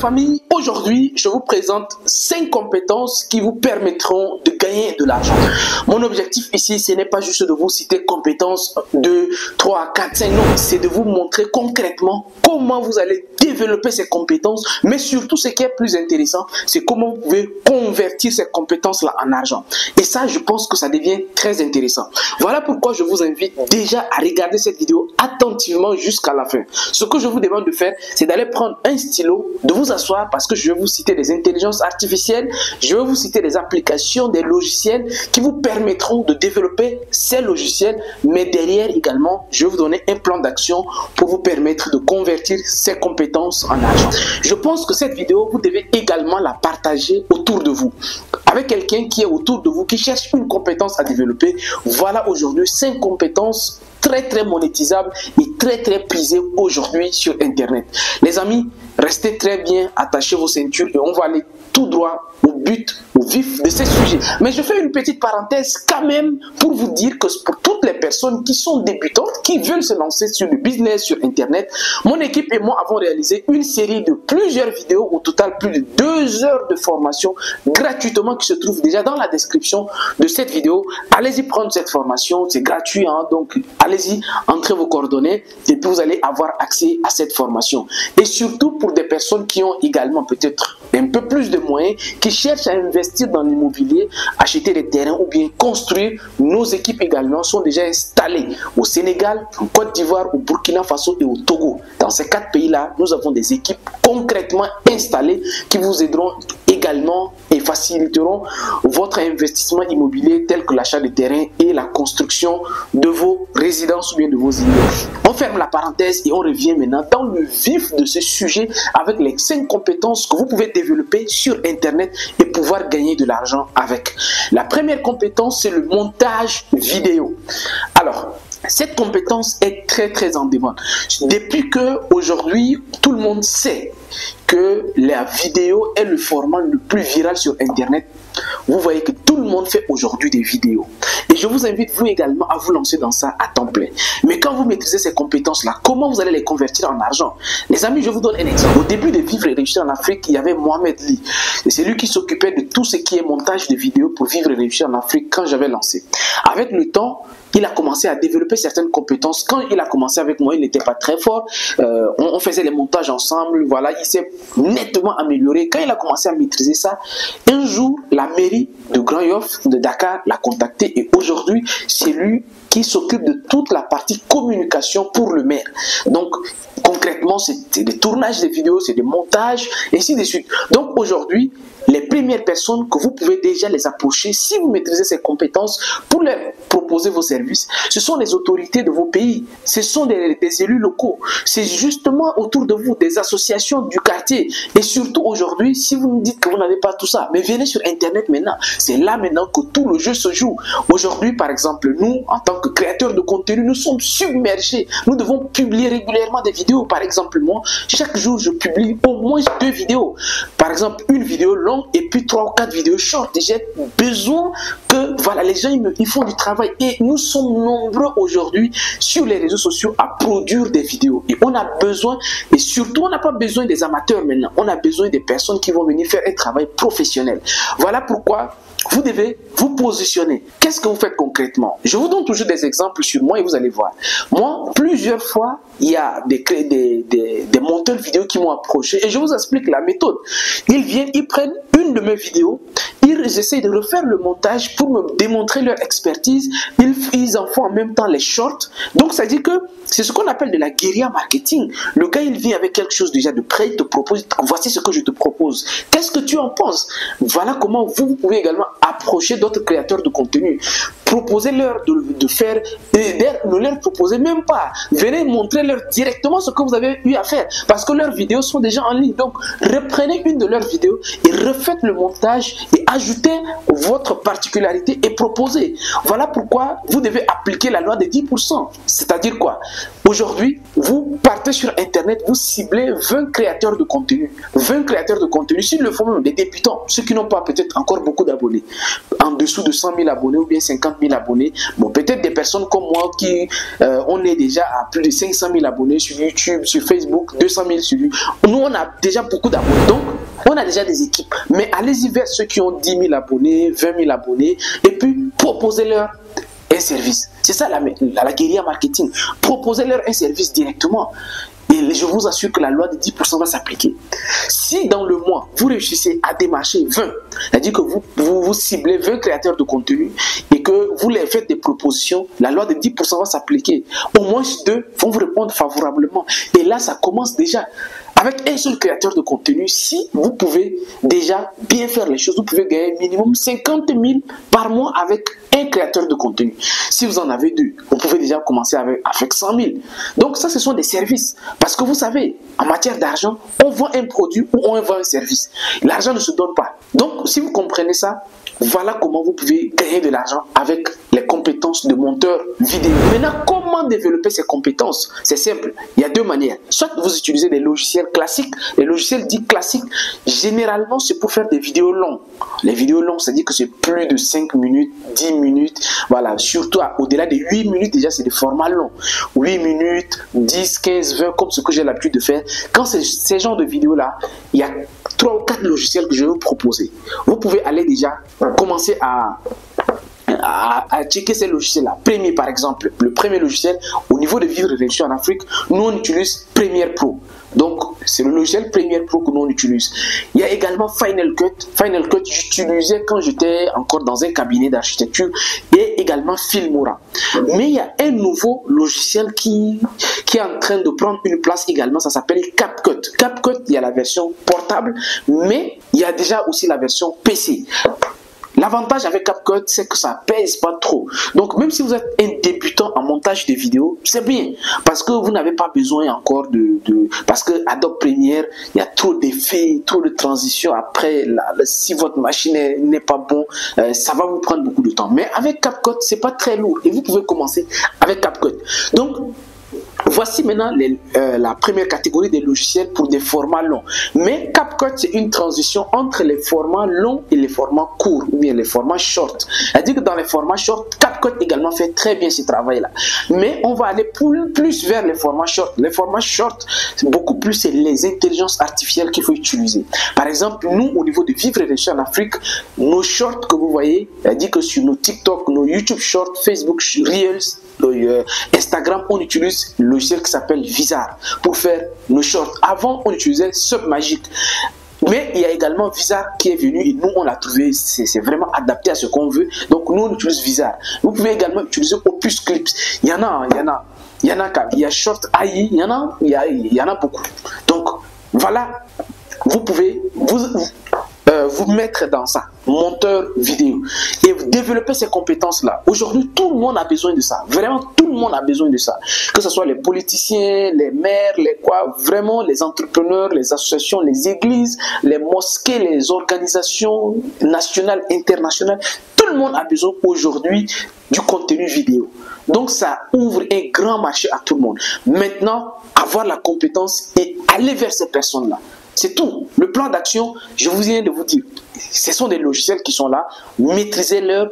famille, aujourd'hui, je vous présente 5 compétences qui vous permettront de gagner de l'argent. Mon objectif ici, ce n'est pas juste de vous citer compétences 2, 3, 4, 5, non, c'est de vous montrer concrètement comment vous allez développer ces compétences, mais surtout ce qui est plus intéressant, c'est comment vous pouvez convertir ces compétences-là en argent. Et ça, je pense que ça devient très intéressant. Voilà pourquoi je vous invite déjà à regarder cette vidéo attentivement jusqu'à la fin. Ce que je vous demande de faire, c'est d'aller prendre un stylo, de vous asseoir parce que je vais vous citer des intelligences artificielles, je vais vous citer des applications, des logiciels qui vous permettront de développer ces logiciels, mais derrière également, je vais vous donner un plan d'action pour vous permettre de convertir ces compétences en argent. Je pense que cette vidéo, vous devez également la partager autour de vous, avec quelqu'un qui est autour de vous, qui cherche une compétence à développer. Voilà aujourd'hui 5 compétences très monétisable et très prisé aujourd'hui sur internet. Les amis, restez très bien, attachez vos ceintures et on va aller tout droit au but, au vif de ces sujets. Mais je fais une petite parenthèse quand même pour vous dire que pour toutes les personnes qui sont débutantes, qui veulent se lancer sur le business, sur internet, mon équipe et moi avons réalisé une série de plusieurs vidéos, au total plus de 2 heures de formation gratuitement qui se trouve déjà dans la description de cette vidéo. Allez-y prendre cette formation, c'est gratuit, hein, donc allez-y, entrez vos coordonnées et puis vous allez avoir accès à cette formation. Et surtout pour des personnes qui ont également peut-être un peu plus de moyens, qui cherchent à investir dans l'immobilier, acheter des terrains ou bien construire, nos équipes également sont déjà installées au Sénégal, en Côte d'Ivoire, au Burkina Faso et au Togo. Dans ces 4 pays-là, nous avons des équipes concrètement installées qui vous aideront également et faciliteront votre investissement immobilier tel que l'achat de terrain et la construction de vos résidences ou bien de vos immeubles. On ferme la parenthèse et on revient maintenant dans le vif de ce sujet avec les 5 compétences que vous pouvez développer sur internet et pouvoir gagner de l'argent avec. La première compétence, c'est le montage vidéo. Alors, cette compétence est très en demande. Depuis que aujourd'hui, tout le monde sait que la vidéo est le format le plus viral sur internet, vous voyez que tout le monde fait aujourd'hui des vidéos. Et je vous invite vous également à vous lancer dans ça à temps plein. Mais quand vous maîtrisez ces compétences-là, comment vous allez les convertir en argent? Les amis, je vous donne un exemple. Au début de Vivre et Réussir en Afrique, il y avait Mohamed Li. Et c'est lui qui s'occupait de tout ce qui est montage de vidéos pour Vivre et Réussir en Afrique quand j'avais lancé. Avec le temps, il a commencé à développer certaines compétences. Quand il a commencé avec moi, il n'était pas très fort. On faisait les montages ensemble. Voilà, il s'est nettement amélioré. Quand il a commencé à maîtriser ça, un jour, la mairie de Grand Yoff de Dakar l'a contacté et aujourd'hui, c'est lui qui s'occupe de toute la partie communication pour le maire. Donc, concrètement, c'est des tournages de vidéos, c'est des montages, et ainsi de suite. Donc, aujourd'hui, les premières personnes que vous pouvez déjà les approcher, si vous maîtrisez ces compétences, pour leur proposer vos services, ce sont les autorités de vos pays, ce sont des élus locaux, c'est justement autour de vous, des associations du quartier. Et surtout aujourd'hui, si vous me dites que vous n'avez pas tout ça, mais venez sur internet maintenant, c'est là maintenant que tout le jeu se joue. Aujourd'hui par exemple, nous en tant que créateurs de contenu, nous sommes submergés, nous devons publier régulièrement des vidéos. Par exemple moi, chaque jour je publie au moins 2 vidéos, par exemple une vidéo longue et puis 3 ou 4 vidéos short. J'ai besoin que voilà, les gens ils font du travail et nous sommes nombreux aujourd'hui sur les réseaux sociaux à produire des vidéos et on a besoin, et surtout on n'a pas besoin des amateurs maintenant, on a besoin des personnes qui vont venir faire un travail professionnel. Voilà pourquoi vous devez vous positionner. Qu'est-ce que vous faites concrètement? Je vous donne toujours des exemples sur moi et vous allez voir. Moi, plusieurs fois, il y a des monteurs vidéo qui m'ont approché et je vous explique la méthode. Ils viennent, ils prennent une de mes vidéos, ils essayent de refaire le montage pour me démontrer leur expertise, ils en font en même temps les shorts. Donc ça dit que c'est ce qu'on appelle de la guérilla marketing. Le gars il vient avec quelque chose déjà de prêt, il te propose, voici ce que je te propose, qu'est-ce que tu en penses? Voilà comment vous pouvez également approcher d'autres créateurs de contenu, proposer leur de faire, ne leur proposer même pas, venez montrer leur directement ce que vous avez eu à faire parce que leurs vidéos sont déjà en ligne. Donc reprenez une de leurs vidéos et refaites le montage et ajoutez ajoutez votre particularité et proposez. Voilà pourquoi vous devez appliquer la loi des 10%. C'est-à-dire quoi? Aujourd'hui, vous partez sur Internet, vous ciblez 20 créateurs de contenu. 20 créateurs de contenu, s'ils le font même, des débutants, ceux qui n'ont pas peut-être encore beaucoup d'abonnés, en dessous de 100 000 abonnés ou bien 50 000 abonnés, bon, peut-être des personnes comme moi qui, on est déjà à plus de 500 000 abonnés sur YouTube, sur Facebook, 200 000 sur YouTube. Nous, on a déjà beaucoup d'abonnés, donc on a déjà des équipes. Mais allez-y vers ceux qui ont 10 000 abonnés, 20 000 abonnés, et puis proposez-leur un service. C'est ça la guérilla marketing. Proposez-leur un service directement. Et je vous assure que la loi de 10% va s'appliquer. Si dans le mois, vous réussissez à démarcher 20, c'est-à-dire que vous ciblez 20 créateurs de contenu et que vous les faites des propositions, la loi de 10% va s'appliquer. Au moins 2 vont vous répondre favorablement. Et là, ça commence déjà. Avec un seul créateur de contenu, si vous pouvez déjà bien faire les choses, vous pouvez gagner minimum 50 000 par mois avec un créateur de contenu. Si vous en avez 2, vous pouvez déjà commencer avec 100 000. Donc ça, ce sont des services. Parce que vous savez, en matière d'argent, on vend un produit ou on vend un service. L'argent ne se donne pas. Donc si vous comprenez ça, voilà comment vous pouvez gagner de l'argent avec les compétences de monteur vidéo. Maintenant, comment développer ces compétences? C'est simple, il y a 2 manières. Soit vous utilisez des logiciels classiques, les logiciels dits classiques, généralement c'est pour faire des vidéos longues. Les vidéos longues, c'est-à-dire que c'est plus de 5 minutes, 10 minutes, voilà, surtout au-delà des 8 minutes déjà, c'est des formats longs. 8 minutes, 10, 15, 20, comme ce que j'ai l'habitude de faire. Quand c'est ces genres de vidéos-là, il y a 3 ou 4 logiciels que je vais vous proposer. Vous pouvez aller déjà commencer à checker ces logiciels-là. Premier, par exemple, le premier logiciel, au niveau de Vivre et Réussir en Afrique, nous on utilise Premiere Pro. Donc, c'est le logiciel Premiere Pro que nous on utilise. Il y a également Final Cut. Final Cut, j'utilisais quand j'étais encore dans un cabinet d'architecture, et également Filmora. Mais il y a un nouveau logiciel qui est en train de prendre une place également, ça s'appelle CapCut. CapCut, il y a la version portable, mais il y a déjà aussi la version PC. L'avantage avec CapCut, c'est que ça pèse pas trop. Donc, même si vous êtes un débutant en montage de vidéos, c'est bien. Parce que vous n'avez pas besoin encore Parce que Adobe Premiere, il y a trop d'effets, trop de transitions. Après, si votre machine n'est pas bonne, ça va vous prendre beaucoup de temps. Mais avec CapCut, c'est pas très lourd. Et vous pouvez commencer avec CapCut. Donc, voici maintenant la première catégorie des logiciels pour des formats longs. Mais CapCut, c'est une transition entre les formats longs et les formats courts, ou bien les formats short. C'est-à-dire que dans les formats short, CapCut également fait très bien ce travail-là. Mais on va aller plus vers les formats short. Les formats short, beaucoup plus, c'est les intelligences artificielles qu'il faut utiliser. Par exemple, nous, au niveau de Vivre et Réussir en Afrique, nos shorts que vous voyez, c'est-à-dire que sur nos TikTok, nos YouTube shorts, Facebook Reels, Instagram, on utilise le logiciel qui s'appelle Vizard pour faire nos shorts. Avant, on utilisait Submagic. Mais il y a également Vizard qui est venu et nous on l'a trouvé, c'est vraiment adapté à ce qu'on veut. Donc nous on utilise Vizard. Vous pouvez également utiliser Opus Clips. Il y a Short AI, il y en a beaucoup. Donc voilà, vous pouvez vous mettre dans ça, monteur vidéo, et développer ces compétences-là. Aujourd'hui, tout le monde a besoin de ça. Vraiment, tout le monde a besoin de ça. Que ce soit les politiciens, les maires, vraiment les entrepreneurs, les associations, les églises, les mosquées, les organisations nationales, internationales. Tout le monde a besoin aujourd'hui du contenu vidéo. Donc ça ouvre un grand marché à tout le monde. Maintenant, avoir la compétence et aller vers ces personnes-là. C'est tout. Le plan d'action, je vous viens de vous dire, ce sont des logiciels qui sont là. Maîtrisez-les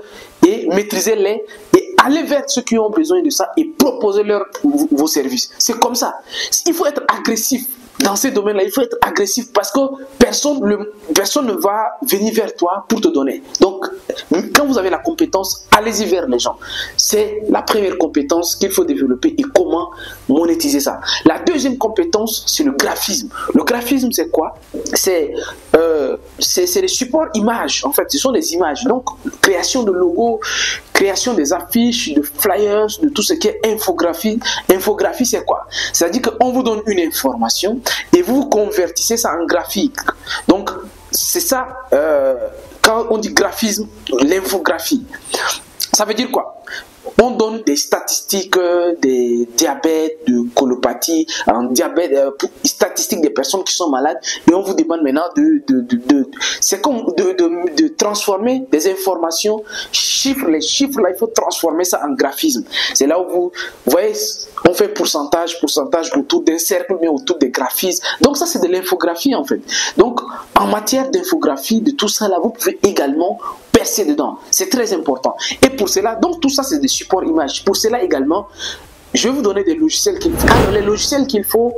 et allez vers ceux qui ont besoin de ça et proposez-leur vos services. C'est comme ça. Il faut être agressif. Dans ces domaines-là, il faut être agressif parce que personne ne va venir vers toi pour te donner. Donc, quand vous avez la compétence, allez-y vers les gens. C'est la première compétence qu'il faut développer et comment monétiser ça. La deuxième compétence, c'est le graphisme. Le graphisme, c'est quoi? C'est les supports images, en fait. Ce sont des images. Donc, création de logos, création des affiches, de flyers, de tout ce qui est infographie. Infographie, c'est quoi? C'est-à-dire qu'on vous donne une information et vous convertissez ça en graphique. Donc, c'est ça, quand on dit graphisme, l'infographie. Ça veut dire quoi? On donne des statistiques des diabètes, de colopathie, statistiques des personnes qui sont malades, et on vous demande maintenant de transformer des informations, les chiffres là, il faut transformer ça en graphisme. C'est là où vous voyez, on fait pourcentage autour d'un cercle, mais autour des graphismes. Donc ça, c'est de l'infographie en fait. Donc en matière d'infographie, de tout ça là, vous pouvez également percer dedans. C'est très important. Et pour cela, donc tout ça, c'est des supports images. Pour cela également, je vais vous donner des logiciels qu'il faut. Alors, les logiciels qu'il faut,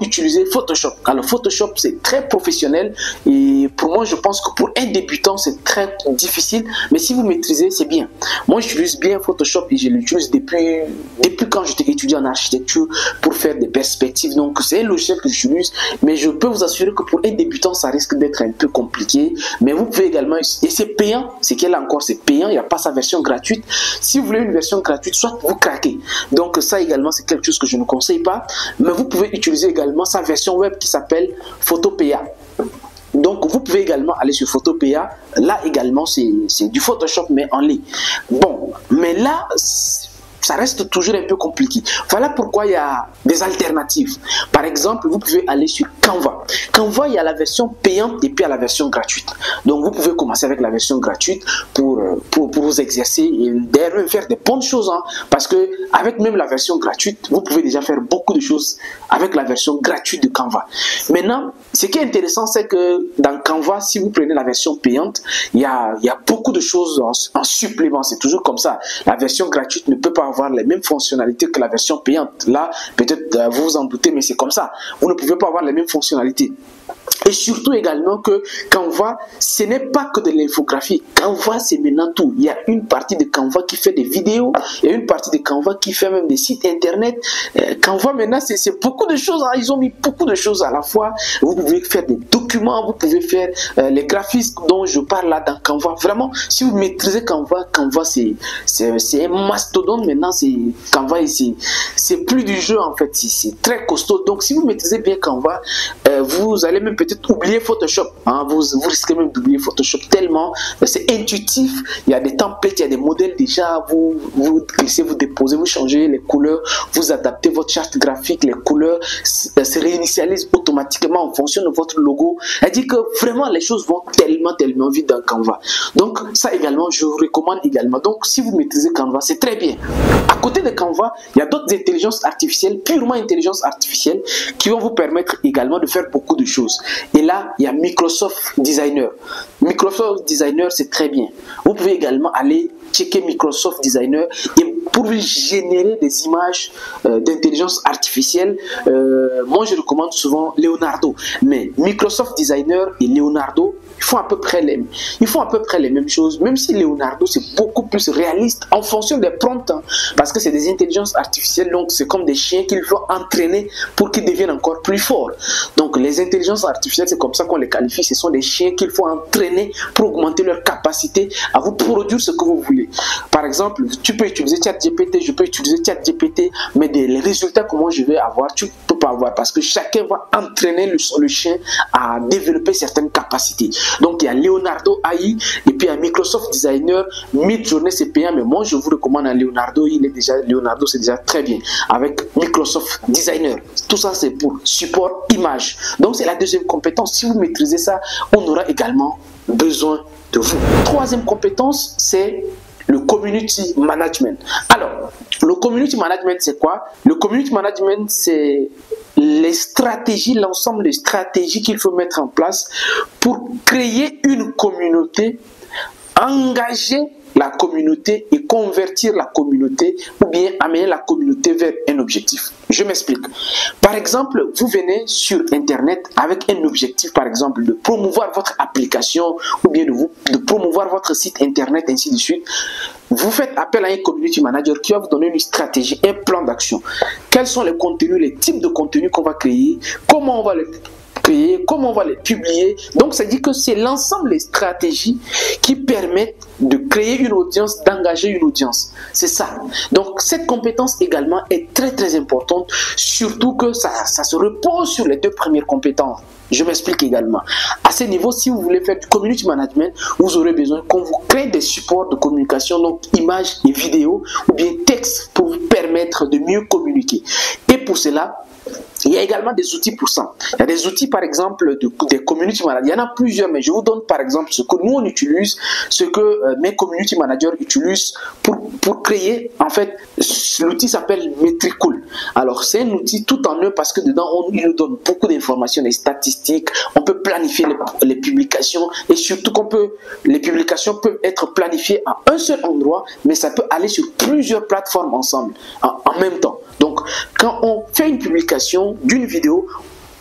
utiliser Photoshop. Alors, Photoshop, c'est très professionnel. Et pour moi, je pense que pour un débutant, c'est très difficile. Mais si vous maîtrisez, c'est bien. Moi, j'utilise bien Photoshop et je l'utilise depuis quand j'étais étudiant en architecture pour faire des perspectives. Donc, c'est un logiciel que j'utilise. Mais je peux vous assurer que pour un débutant, ça risque d'être un peu compliqué. Mais vous pouvez également... Et c'est payant. C'est qu'elle encore, c'est payant. Il n'y a pas sa version gratuite. Si vous voulez une version gratuite, soit vous craquez. Donc ça également, c'est quelque chose que je ne conseille pas, mais vous pouvez utiliser également sa version web qui s'appelle Photopea. Donc vous pouvez également aller sur Photopea, là également c'est du Photoshop mais en ligne. Bon, mais là ça reste toujours un peu compliqué. Voilà pourquoi il y a des alternatives. Par exemple, vous pouvez aller sur Canva. Canva, il y a la version payante et puis il y a la version gratuite. Donc, vous pouvez commencer avec la version gratuite pour vous exercer et derrière faire des bonnes choses. Hein, parce que avec même la version gratuite, vous pouvez déjà faire beaucoup de choses avec la version gratuite de Canva. Maintenant, ce qui est intéressant, c'est que dans Canva, si vous prenez la version payante, il y a beaucoup de choses en supplément. C'est toujours comme ça. La version gratuite ne peut pas avoir les mêmes fonctionnalités que la version payante. Là, peut-être vous vous en doutez, mais c'est comme ça. Vous ne pouvez pas avoir les mêmes fonctionnalités. Et surtout également que Canva, ce n'est pas que de l'infographie. Canva, c'est maintenant tout. Il y a une partie de Canva qui fait des vidéos, il y a une partie de Canva qui fait même des sites internet. Canva, maintenant, c'est beaucoup de choses. Hein. Ils ont mis beaucoup de choses à la fois. Vous pouvez faire des documents, vous pouvez faire les graphismes dont je parle là dans Canva. Vraiment, si vous maîtrisez Canva, Canva, c'est un mastodonte. Maintenant, Canva, c'est plus du jeu en fait. C'est très costaud. Donc, si vous maîtrisez bien Canva, vous allez même peut-être oublier Photoshop. Hein. Vous risquez même d'oublier Photoshop tellement c'est intuitif. Il y a des templates, il y a des modèles déjà. Vous glissez, vous déposez, vous changez les couleurs, vous adaptez votre charte graphique, les couleurs se réinitialisent automatiquement en fonction de votre logo. C'est-à-dire que vraiment les choses vont tellement vite dans Canva. Donc ça également, je vous recommande également. Donc si vous maîtrisez Canva, c'est très bien. À côté de Canva, il y a d'autres intelligences artificielles, purement intelligence artificielle, qui vont vous permettre également de faire beaucoup de choses. Et là, il y a Microsoft Designer. Microsoft Designer, c'est très bien. Vous pouvez également aller checker Microsoft Designer et pour générer des images d'intelligence artificielle. Moi, je recommande souvent Leonardo. Mais Microsoft Designer et Leonardo, ils font à peu près les mêmes choses, même si Leonardo, c'est beaucoup plus réaliste en fonction des prompts. Hein, parce que c'est des intelligences artificielles, donc c'est comme des chiens qu'il faut entraîner pour qu'ils deviennent encore plus forts. Donc, les intelligences artificielles, c'est comme ça qu'on les qualifie. Ce sont des chiens qu'il faut entraîner pour augmenter leur capacité à vous produire ce que vous voulez. Par exemple, tu peux utiliser ChatGPT, je peux utiliser ChatGPT, mais les résultats que moi je vais avoir, tu ne peux pas avoir parce que chacun va entraîner le chien à développer certaines capacités. Donc il y a Leonardo AI et puis il y a Microsoft Designer, Midjourney c'est payant, mais moi je vous recommande un Leonardo. Leonardo c'est déjà très bien avec Microsoft Designer. Tout ça c'est pour support image. Donc c'est la deuxième compétence. Si vous maîtrisez ça, on aura également besoin de vous. Troisième compétence, c'est le community management. Alors, le community management, c'est quoi? Le community management, c'est les stratégies, l'ensemble des stratégies qu'il faut mettre en place pour créer une communauté, engager la communauté et convertir la communauté ou bien amener la communauté vers un objectif. Je m'explique. Par exemple, vous venez sur Internet avec un objectif, par exemple, de promouvoir votre application ou bien de promouvoir votre site Internet, ainsi de suite. Vous faites appel à un community manager qui va vous donner une stratégie, un plan d'action. Quels sont les contenus, les types de contenus qu'on va créer, comment on va le créer, comment on va les publier. Donc, ça dit que c'est l'ensemble des stratégies qui permettent de créer une audience, d'engager une audience. C'est ça. Donc, cette compétence également est très, très importante, surtout que ça se repose sur les deux premières compétences. Je m'explique également. À ce niveau, si vous voulez faire du community management, vous aurez besoin qu'on vous crée des supports de communication, donc images et vidéos, ou bien textes pour vous permettre de mieux communiquer. Et pour cela, il y a également des outils pour ça. Il y a des outils, par exemple, des community managers. Il y en a plusieurs, mais je vous donne, par exemple, ce que nous, on utilise, ce que mes community managers utilisent pour créer. En fait, l'outil s'appelle Metricool. Alors, c'est un outil tout en eux parce que dedans, il nous donne beaucoup d'informations, des statistiques. On peut planifier les publications et surtout les publications peuvent être planifiées à un seul endroit, mais ça peut aller sur plusieurs plateformes ensemble, en même temps. Donc, quand on fait une publication d'une vidéo,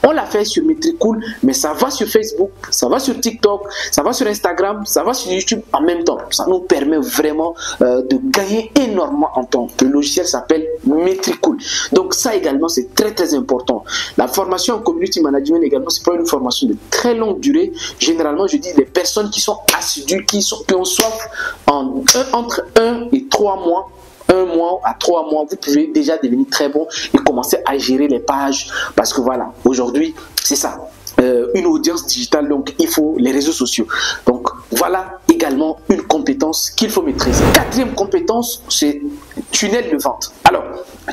on la fait sur Metricool, mais ça va sur Facebook, ça va sur TikTok, ça va sur Instagram, ça va sur YouTube en même temps. Ça nous permet vraiment de gagner énormément en temps. Le logiciel s'appelle Metricool. Donc ça également, c'est très très important. La formation en community management également, c'est pas une formation de très longue durée. Généralement, je dis les personnes qui sont assidues, qui ont soif entre 1 et 3 mois. 1 mois à 3 mois, vous pouvez déjà devenir très bon et commencer à gérer les pages parce que voilà, aujourd'hui, c'est ça. Une audience digitale, donc il faut les réseaux sociaux. Donc voilà également une compétence qu'il faut maîtriser. Quatrième compétence, c'est tunnel de vente. Alors,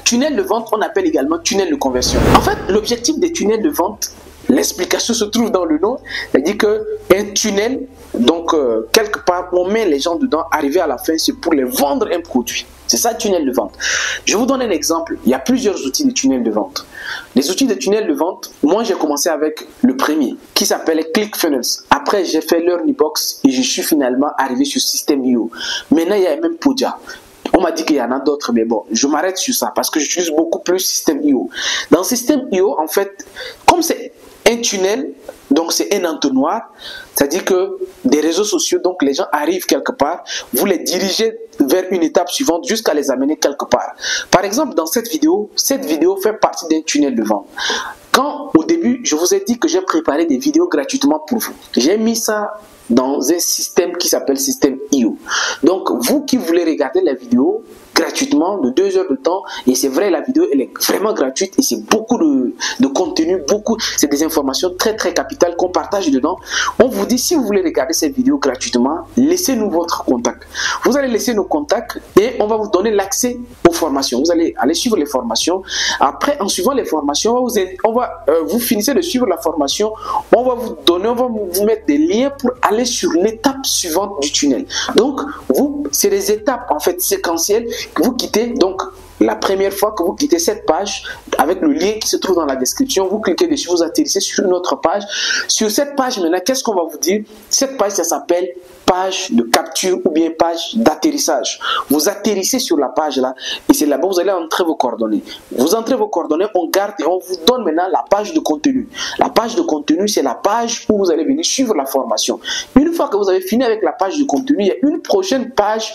tunnel de vente, on appelle également tunnel de conversion. En fait, l'objectif des tunnels de vente, l'explication se trouve dans le nom, c'est-à-dire qu'un tunnel, donc quelque part, on met les gens dedans, arriver à la fin, c'est pour les vendre un produit. C'est ça, tunnel de vente. Je vous donne un exemple. Il y a plusieurs outils de tunnel de vente. Les outils de tunnel de vente, moi, j'ai commencé avec le premier, qui s'appelle ClickFunnels. Après, j'ai fait l'Early Box et je suis finalement arrivé sur Système.io. Maintenant, il y a même Podia. On m'a dit qu'il y en a d'autres, mais bon, je m'arrête sur ça parce que j'utilise beaucoup plus Système.io. Dans Système.io, en fait, comme c'est un tunnel, donc c'est un entonnoir, c'est-à-dire que des réseaux sociaux, donc les gens arrivent quelque part, vous les dirigez vers une étape suivante jusqu'à les amener quelque part. Par exemple, dans cette vidéo fait partie d'un tunnel de vente. Quand au début, je vous ai dit que j'ai préparé des vidéos gratuitement pour vous, j'ai mis ça dans un système qui s'appelle Système.io. Donc, vous qui voulez regarder la vidéo gratuitement de 2 heures de temps, et c'est vrai, la vidéo elle est vraiment gratuite et c'est beaucoup de contenu, c'est des informations très très capitales qu'on partage dedans. On vous dit, si vous voulez regarder cette vidéo gratuitement, laissez-nous votre contact. Vous allez laisser nos contacts et on va vous donner l'accès aux formations. Vous allez aller suivre les formations. Après, en suivant les formations, vous finissez de suivre la formation, on va vous donner, on va vous mettre des liens pour aller sur l'étape suivante du tunnel. Donc, c'est des étapes en fait séquentielles. Vous quittez, donc la première fois que vous quittez cette page avec le lien qui se trouve dans la description, vous cliquez dessus, vous atterrissez sur une autre page. Sur cette page maintenant, qu'est-ce qu'on va vous dire? Cette page, ça s'appelle page de capture ou bien page d'atterrissage. Vous atterrissez sur la page là et c'est là-bas vous allez entrer vos coordonnées. Vous entrez vos coordonnées, on garde et on vous donne maintenant la page de contenu. La page de contenu, c'est la page où vous allez venir suivre la formation. Une fois que vous avez fini avec la page de contenu, il y a une prochaine page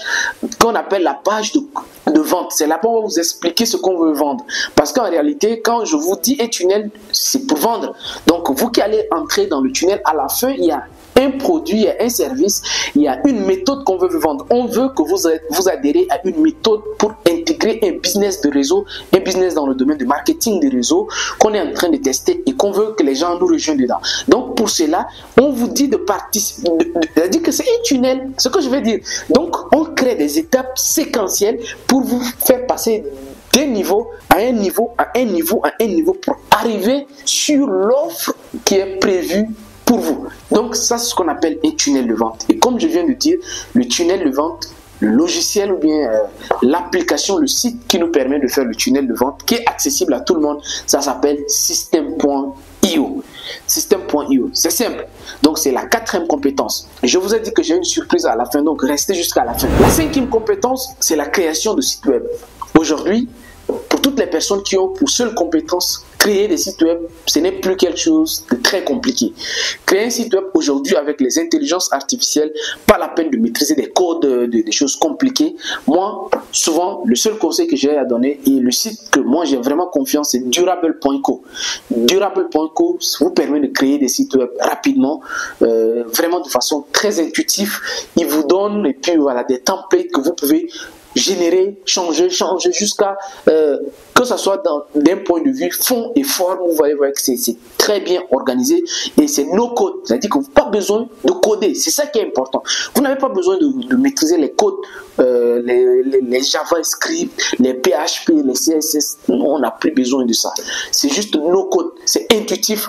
qu'on appelle la page de vente. C'est là-bas où on va vous expliquer ce qu'on veut vendre. Parce qu'en réalité, quand je vous dis un tunnel, c'est pour vendre. Donc vous qui allez entrer dans le tunnel, à la fin, il y a un produit, il y a un service, il y a une méthode qu'on veut vous vendre. On veut que vous adhérez à une méthode pour intégrer un business de réseau, un business dans le domaine du marketing des réseaux qu'on est en train de tester et qu'on veut que les gens nous rejoignent dedans. Donc pour cela, on vous dit de participer, c'est-à-dire que c'est un tunnel, ce que je veux dire. Donc on crée des étapes séquentielles pour vous faire passer d'un niveau à un niveau, à un niveau, à un niveau pour arriver sur l'offre qui est prévue pour vous. Donc ça, c'est ce qu'on appelle un tunnel de vente. Et comme je viens de dire, le tunnel de vente, le logiciel ou bien l'application, le site qui nous permet de faire le tunnel de vente, qui est accessible à tout le monde, ça s'appelle Système.io. Système.io, c'est simple. Donc c'est la quatrième compétence. Je vous ai dit que j'ai une surprise à la fin, donc restez jusqu'à la fin. La cinquième compétence, c'est la création de sites web. Aujourd'hui, pour toutes les personnes qui ont pour seule compétence créer des sites web, ce n'est plus quelque chose de très compliqué. Créer un site web aujourd'hui avec les intelligences artificielles, pas la peine de maîtriser des codes, des choses compliquées. Moi, souvent, le seul conseil que j'ai à donner et le site que moi j'ai vraiment confiance, c'est Durable.co. Durable.co vous permet de créer des sites web rapidement, vraiment de façon très intuitive. Il vous donne et puis voilà des templates que vous pouvez générer, changer jusqu'à que ça soit d'un point de vue fond et forme. Vous allez voir que c'est très bien organisé et c'est no code, c'est-à-dire que vous n'avez pas besoin de coder, c'est ça qui est important. Vous n'avez pas besoin de maîtriser les codes, les JavaScript, les PHP, les CSS, on n'a plus besoin de ça. C'est juste no code, c'est intuitif.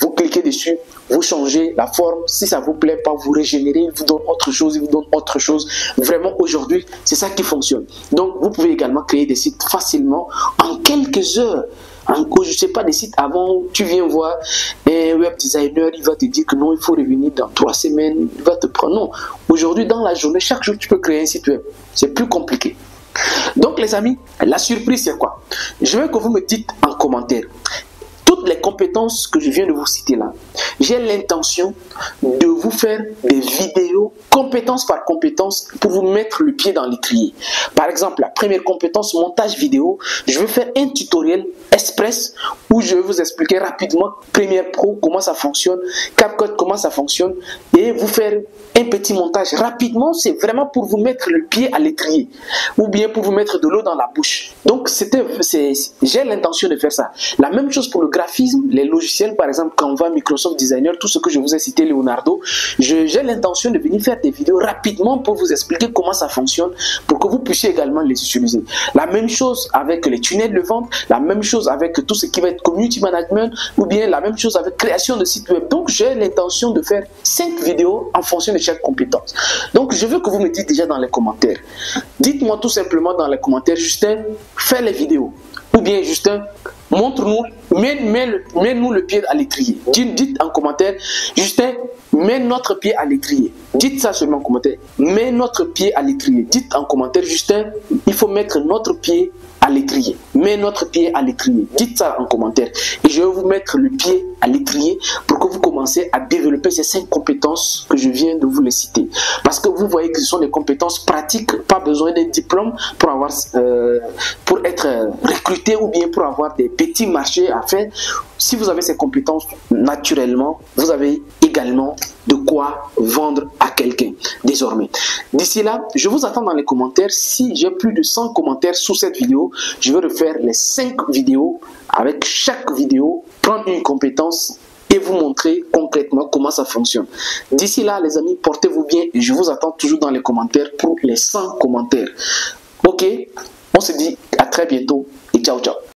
Vous cliquez dessus, vous changez la forme, si ça vous plaît pas, vous régénérez, il vous donne autre chose, il vous donne autre chose. Vraiment aujourd'hui, c'est ça qui fonctionne. Donc vous pouvez également créer des sites facilement en quelques heures. Je sais pas, des sites avant, tu viens voir un web designer, il va te dire que non, il faut revenir dans 3 semaines, il va te prendre. Non, aujourd'hui dans la journée, chaque jour tu peux créer un site web, c'est plus compliqué. Donc les amis, la surprise c'est quoi? Je veux que vous me dites en commentaire. Toutes les compétences que je viens de vous citer là, j'ai l'intention de vous faire des vidéos compétence par compétence pour vous mettre le pied dans l'étrier. Par exemple, la première compétence, montage vidéo, je vais faire un tutoriel express où je vais vous expliquer rapidement Premiere Pro, comment ça fonctionne, CapCut, comment ça fonctionne, et vous faire un petit montage rapidement. C'est vraiment pour vous mettre le pied à l'étrier ou bien pour vous mettre de l'eau dans la bouche. Donc j'ai l'intention de faire ça. La même chose pour le graphisme, les logiciels, par exemple Canva, Microsoft Designer, tout ce que je vous ai cité, Leonardo, j'ai l'intention de venir faire des vidéos rapidement pour vous expliquer comment ça fonctionne, pour que vous puissiez également les utiliser. La même chose avec les tunnels de vente, la même chose avec tout ce qui va être community management, ou bien la même chose avec création de sites web. Donc j'ai l'intention de faire 5 vidéos en fonction de chaque compétence. Donc je veux que vous me dites déjà dans les commentaires. Dites-moi tout simplement dans les commentaires, Justin, fais les vidéos. Ou bien Justin, montre-nous, mets-nous le pied à l'étrier. Dites en commentaire, Justin, mets notre pied à l'étrier. Dites ça seulement en commentaire. Mets notre pied à l'étrier. Dites en commentaire, Justin, il faut mettre notre pied à l'étrier. Mets notre pied à l'étrier. Dites ça en commentaire. Et je vais vous mettre le pied à l'étrier pour que vous commencez à développer ces 5 compétences que je viens de vous les citer. Parce que vous voyez que ce sont des compétences pratiques, pas besoin d'un diplôme pour avoir, pour être recruté ou bien pour avoir des petits marchés à faire. Si vous avez ces compétences, naturellement, vous avez également de quoi vendre à quelqu'un désormais. D'ici là, je vous attends dans les commentaires. Si j'ai plus de 100 commentaires sous cette vidéo, je vais refaire les 5 vidéos. Avec chaque vidéo, prendre une compétence et vous montrer concrètement comment ça fonctionne. D'ici là, les amis, portez-vous bien et je vous attends toujours dans les commentaires pour les 100 commentaires. Ok, on se dit à très bientôt et ciao ciao.